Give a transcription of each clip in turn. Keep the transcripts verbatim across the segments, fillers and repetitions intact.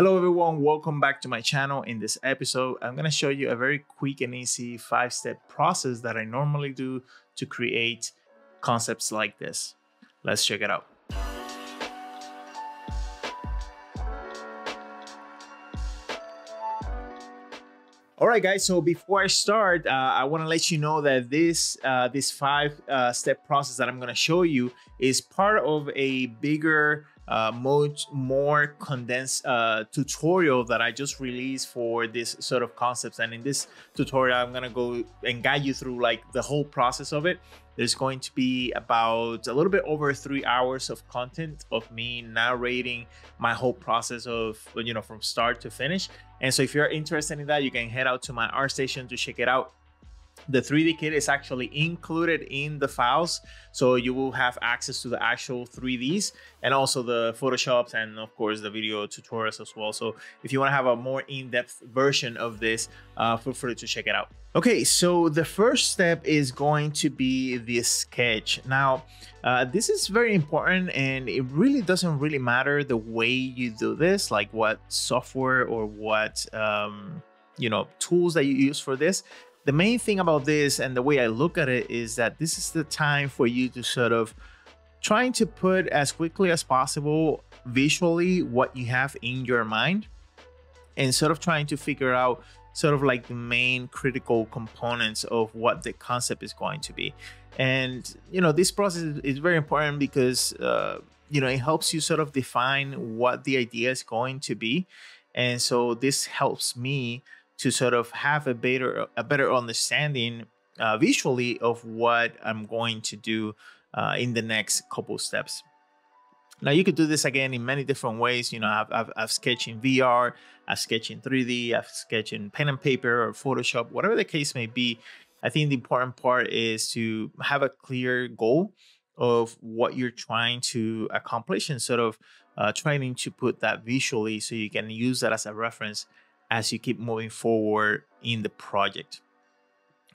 Hello everyone, welcome back to my channel. In this episode, I'm going to show you a very quick and easy five-step process that I normally do to create concepts like this. Let's check it out. All right, guys, so before I start, uh, I want to let you know that this uh, this five-step uh, process that I'm going to show you is part of a bigger, uh, much more condensed uh, tutorial that I just released for this sort of concepts. And in this tutorial, I'm going to go and guide you through like the whole process of it. There's going to be about a little bit over three hours of content of me narrating my whole process of, you know, from start to finish. And so if you're interested in that, you can head out to my ArtStation to check it out. The three D kit is actually included in the files, so you will have access to the actual three Ds and also the Photoshops and of course the video tutorials as well. So if you want to have a more in-depth version of this, uh, feel free to check it out. Okay, so the first step is going to be the sketch. Now, uh, this is very important, and it really doesn't really matter the way you do this, like what software or what um, you know, tools that you use for this. The main thing about this and the way I look at it is that this is the time for you to sort of trying to put as quickly as possible visually what you have in your mind and sort of trying to figure out sort of like the main critical components of what the concept is going to be. And, you know, this process is very important because, uh, you know, it helps you sort of define what the idea is going to be. And so this helps me to sort of have a better a better understanding uh, visually of what I'm going to do uh, in the next couple steps. Now, you could do this again in many different ways. You know, I've, I've, I've sketched in V R, I've sketched in three D, I've sketched in pen and paper or Photoshop, whatever the case may be. I think the important part is to have a clear goal of what you're trying to accomplish and sort of uh, trying to put that visually so you can use that as a reference as you keep moving forward in the project.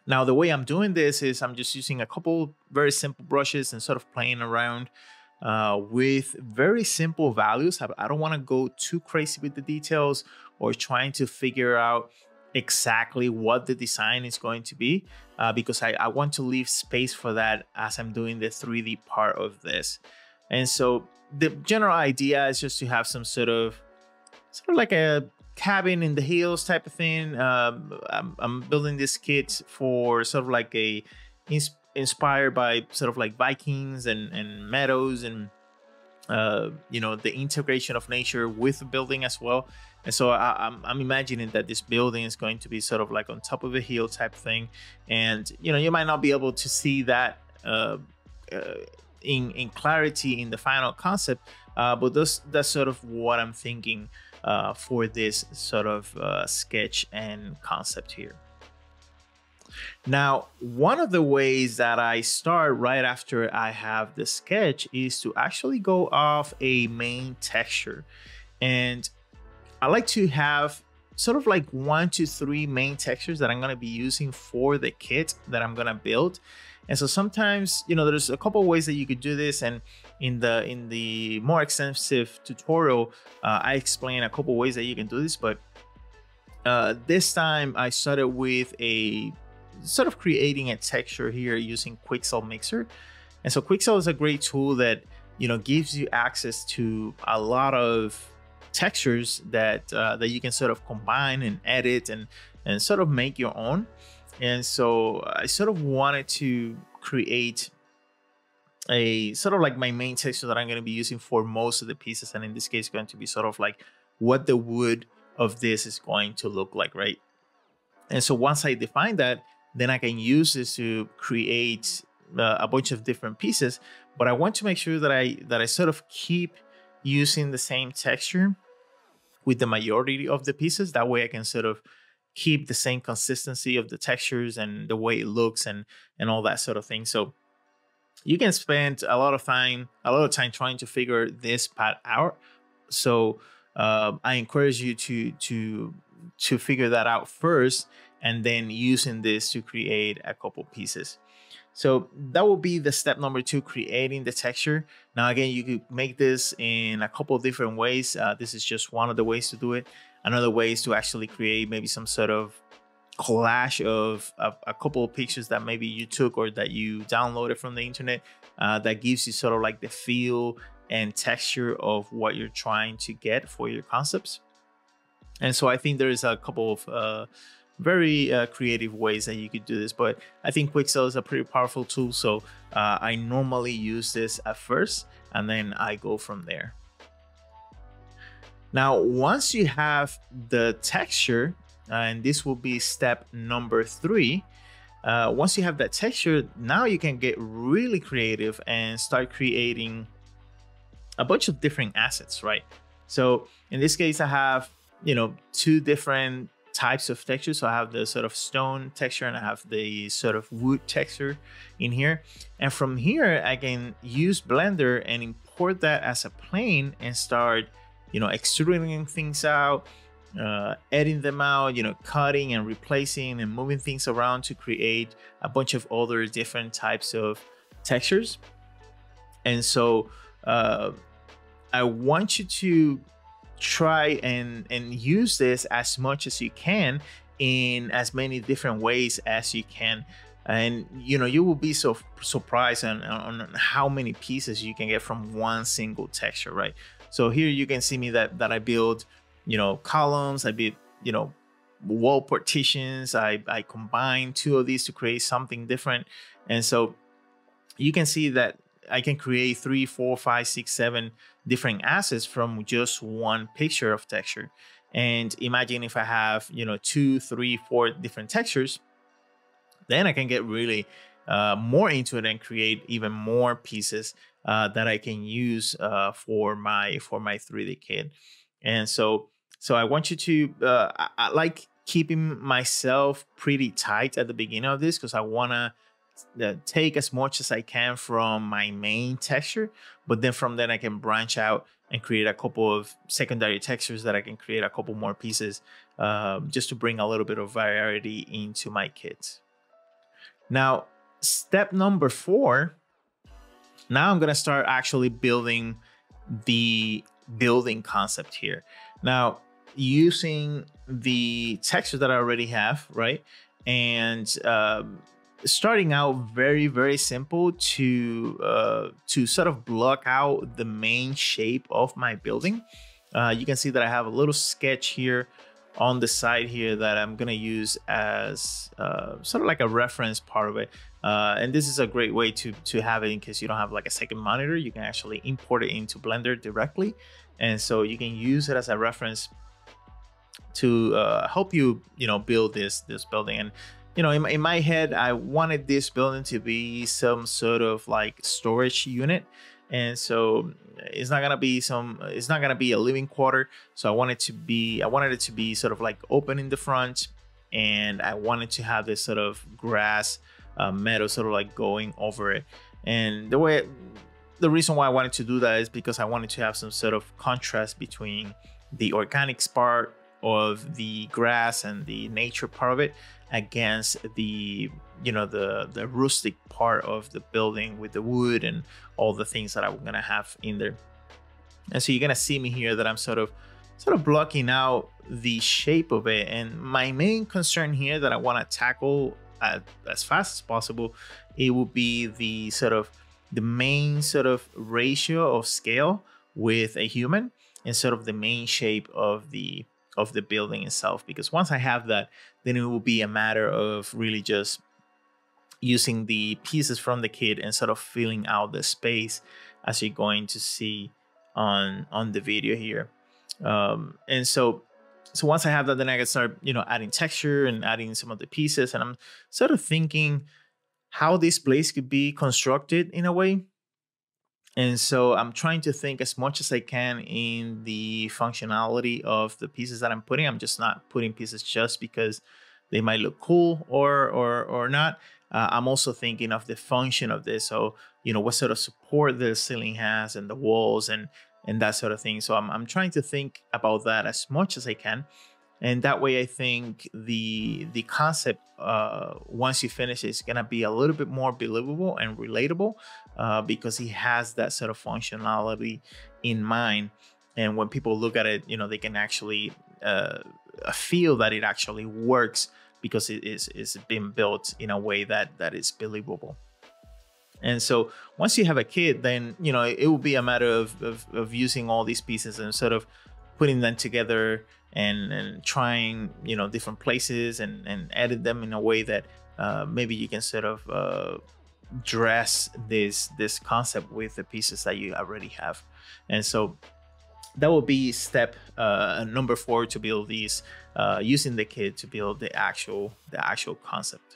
Now, the way I'm doing this is I'm just using a couple very simple brushes and sort of playing around uh, with very simple values. I don't wanna go too crazy with the details or trying to figure out exactly what the design is going to be uh, because I, I want to leave space for that as I'm doing the three D part of this. And so the general idea is just to have some sort of, sort of like a cabin in the hills type of thing. Um, I'm, I'm building this kit for sort of like a ins inspired by sort of like Vikings and, and meadows and, uh, you know, the integration of nature with the building as well. And so I, I'm, I'm imagining that this building is going to be sort of like on top of a hill type thing. And, you know, you might not be able to see that uh, uh, in, in clarity in the final concept, uh, but those, that's sort of what I'm thinking Uh, for this sort of uh, sketch and concept here. Now, one of the ways that I start right after I have the sketch is to actually go off a main texture. And I like to have sort of like one to three main textures that I'm gonna be using for the kit that I'm gonna build. And so sometimes, you know, there's a couple of ways that you could do this. And in the in the more extensive tutorial, uh, I explain a couple of ways that you can do this. But uh, this time I started with a sort of creating a texture here using Quixel Mixer. And so Quixel is a great tool that, you know, gives you access to a lot of textures that uh, that you can sort of combine and edit and, and sort of make your own. And so I sort of wanted to create a sort of like my main texture that I'm going to be using for most of the pieces. And in this case, going to be sort of like what the wood of this is going to look like, right? And so once I define that, then I can use this to create uh, a bunch of different pieces. But I want to make sure that I, that I sort of keep using the same texture with the majority of the pieces. That way I can sort of keep the same consistency of the textures and the way it looks and and all that sort of thing. So you can spend a lot of time a lot of time trying to figure this part out. So uh, I encourage you to to to figure that out first and then using this to create a couple pieces. So that will be the step number two, creating the texture. Now, again, you could make this in a couple of different ways. Uh, this is just one of the ways to do it. Another way is to actually create maybe some sort of collage of a, a couple of pictures that maybe you took or that you downloaded from the internet uh, that gives you sort of like the feel and texture of what you're trying to get for your concepts. And so I think there is a couple of uh, very uh, creative ways that you could do this, but I think Quixel is a pretty powerful tool. So uh, I normally use this at first, and then I go from there. Now, once you have the texture, uh, and this will be step number three, uh, once you have that texture, now you can get really creative and start creating a bunch of different assets, right? So in this case, I have, you know, two different types of texture. So I have the sort of stone texture and I have the sort of wood texture in here. And from here, I can use Blender and import that as a plane and start, you know, extruding things out, uh, editing them out, you know, cutting and replacing and moving things around to create a bunch of other different types of textures. And so uh, I want you to try and and use this as much as you can in as many different ways as you can, and you know, you will be so surprised on, on how many pieces you can get from one single texture, right? So here you can see me that that I build, you know, columns, I build, you know, wall partitions, I, I combine two of these to create something different. And so you can see that I can create three, four, five, six, seven different assets from just one picture of texture. And imagine if I have, you know, two, three, four different textures, then I can get really uh, more into it and create even more pieces uh, that I can use uh, for my for my three D kit. And so, so I want you to uh, I, I like keeping myself pretty tight at the beginning of this because I wanna take as much as I can from my main texture, but then from then I can branch out and create a couple of secondary textures that I can create a couple more pieces uh, just to bring a little bit of variety into my kit. Now, step number four, now I'm gonna start actually building the building concept here. Now, using the texture that I already have, right? And uh, starting out very, very simple to uh, to sort of block out the main shape of my building. Uh, you can see that I have a little sketch here on the side here that I'm gonna use as uh, sort of like a reference part of it. Uh, and this is a great way to, to have it in case you don't have like a second monitor, you can actually import it into Blender directly. And so you can use it as a reference to uh, help you, you know, build this, this building. And you know, in, in my head, I wanted this building to be some sort of like storage unit. And so it's not gonna be some, it's not gonna be a living quarter. So I wanted to be, I wanted it to be sort of like open in the front. And I wanted to have this sort of grass uh, meadow sort of like going over it. And the way, the reason why I wanted to do that is because I wanted to have some sort of contrast between the organics part of the grass and the nature part of it against the, you know, the the rustic part of the building with the wood and all the things that I'm gonna have in there. And so you're gonna see me here that I'm sort of sort of blocking out the shape of it. And my main concern here that I want to tackle at, as fast as possible, it will be the sort of the main sort of ratio of scale with a human and sort of the main shape of the of the building itself, because once I have that, then it will be a matter of really just using the pieces from the kit and sort of filling out the space as you're going to see on on the video here. Um, and so so once I have that, then I can start, you know, adding texture and adding some of the pieces. And I'm sort of thinking how this place could be constructed in a way. And so I'm trying to think as much as I can in the functionality of the pieces that I'm putting. I'm just not putting pieces just because they might look cool or or or not. Uh, I'm also thinking of the function of this. So, you know, what sort of support the ceiling has and the walls and and that sort of thing. So I'm I'm trying to think about that as much as I can. And that way, I think the the concept, uh, once you finish, is gonna be a little bit more believable and relatable, uh, because he has that sort of functionality in mind. And when people look at it, you know, they can actually uh, feel that it actually works because it is it's been built in a way that that is believable. And so once you have a kid, then, you know, it will be a matter of, of, of using all these pieces and sort of putting them together and, and trying, you know, different places and, and edit them in a way that uh, maybe you can sort of uh, dress this, this concept with the pieces that you already have. And so that will be step uh, number four, to build these, uh, using the kid to build the actual, the actual concept.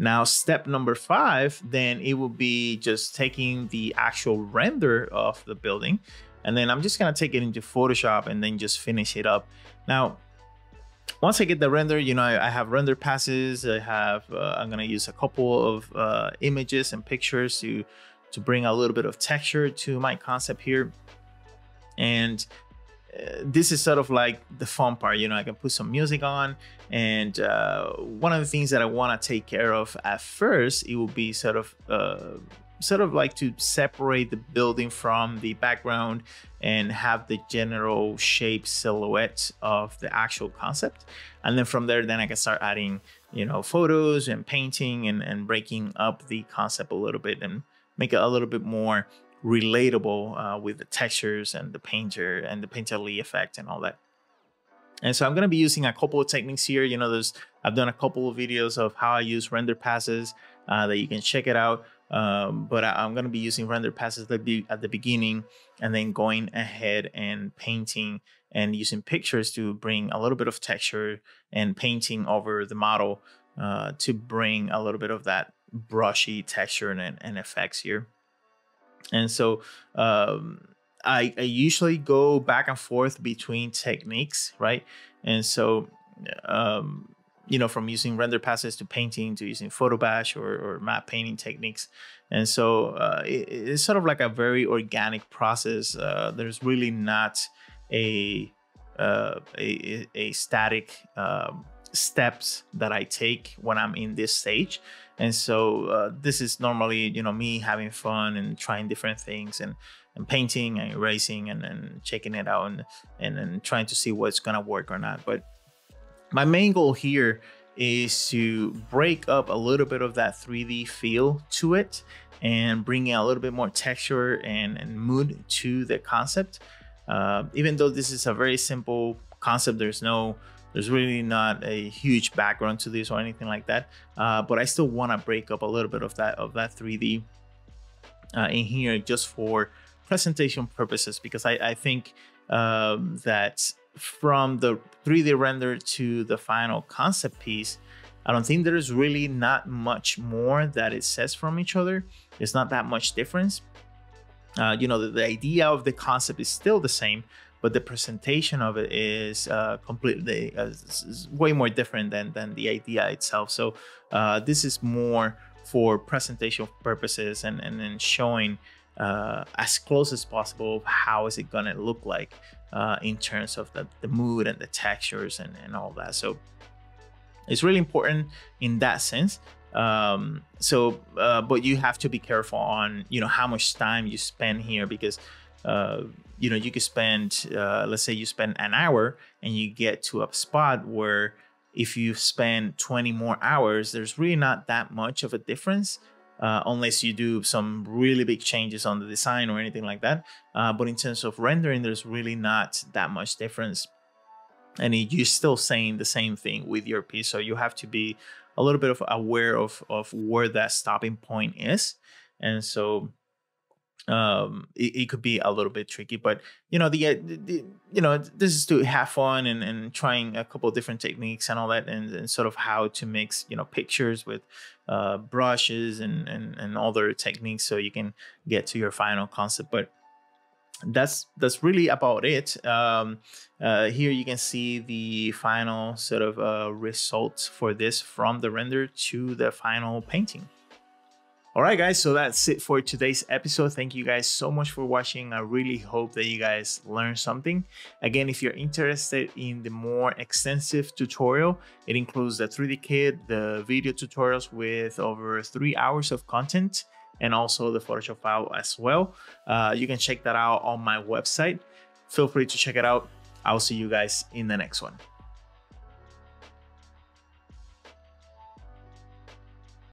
Now, step number five, then it will be just taking the actual render of the building. And then I'm just gonna take it into Photoshop and then just finish it up. Now, once I get the render, you know, I have render passes. I have, uh, I'm gonna use a couple of uh, images and pictures to, to bring a little bit of texture to my concept here. And Uh, this is sort of like the fun part, you know, I can put some music on. And uh, one of the things that I want to take care of at first, it will be sort of uh, sort of like to separate the building from the background and have the general shape silhouette of the actual concept. And then from there, then I can start adding, you know, photos and painting and, and breaking up the concept a little bit and make it a little bit more relatable uh, with the textures and the painter and the painterly effect and all that. And so I'm going to be using a couple of techniques here. You know, there's, I've done a couple of videos of how I use render passes uh, that you can check it out. Um, but I, I'm going to be using render passes at the, at the beginning and then going ahead and painting and using pictures to bring a little bit of texture and painting over the model uh, to bring a little bit of that brushy texture and, and effects here. And so um, I, I usually go back and forth between techniques, right? And so, um, you know, from using render passes to painting to using photo bash or, or matte painting techniques. And so uh, it, it's sort of like a very organic process. Uh, there's really not a, uh, a, a static um, steps that I take when I'm in this stage. And so uh, this is normally, you know, me having fun and trying different things and, and painting and erasing and, and checking it out and, and, and trying to see what's gonna work or not. But my main goal here is to break up a little bit of that three D feel to it and bring in a little bit more texture and, and mood to the concept. Uh, even though this is a very simple concept, there's no There's really not a huge background to this or anything like that, uh, but I still want to break up a little bit of that of that three D uh, in here just for presentation purposes, because I, I think um, that from the three D render to the final concept piece, I don't think there's really not much more that it says from each other. There's not that much difference. Uh, you know, the, the idea of the concept is still the same, but the presentation of it is uh, completely uh, is way more different than, than the idea itself. So uh, this is more for presentation purposes and, and then showing uh, as close as possible how is it gonna look like uh, in terms of the, the mood and the textures and, and all that. So it's really important in that sense. Um, so, uh, but you have to be careful on, you know, how much time you spend here, because uh, you know, you could spend, uh, let's say you spend an hour and you get to a spot where if you spend twenty more hours, there's really not that much of a difference, uh, unless you do some really big changes on the design or anything like that. Uh, but in terms of rendering, there's really not that much difference. And you're still saying the same thing with your piece. So you have to be a little bit of aware of, of where that stopping point is. And so um it, it could be a little bit tricky, but you know the, the you know this is to have fun and, and trying a couple of different techniques and all that, and, and sort of how to mix, you know, pictures with uh brushes and, and and other techniques so you can get to your final concept. But that's that's really about it. Um uh here you can see the final sort of uh results for this, from the render to the final painting. All right, guys, so that's it for today's episode. Thank you guys so much for watching. I really hope that you guys learned something. Again, if you're interested in the more extensive tutorial, it includes the three D kit, the video tutorials with over three hours of content, and also the Photoshop file as well. Uh, you can check that out on my website. Feel free to check it out. I'll see you guys in the next one.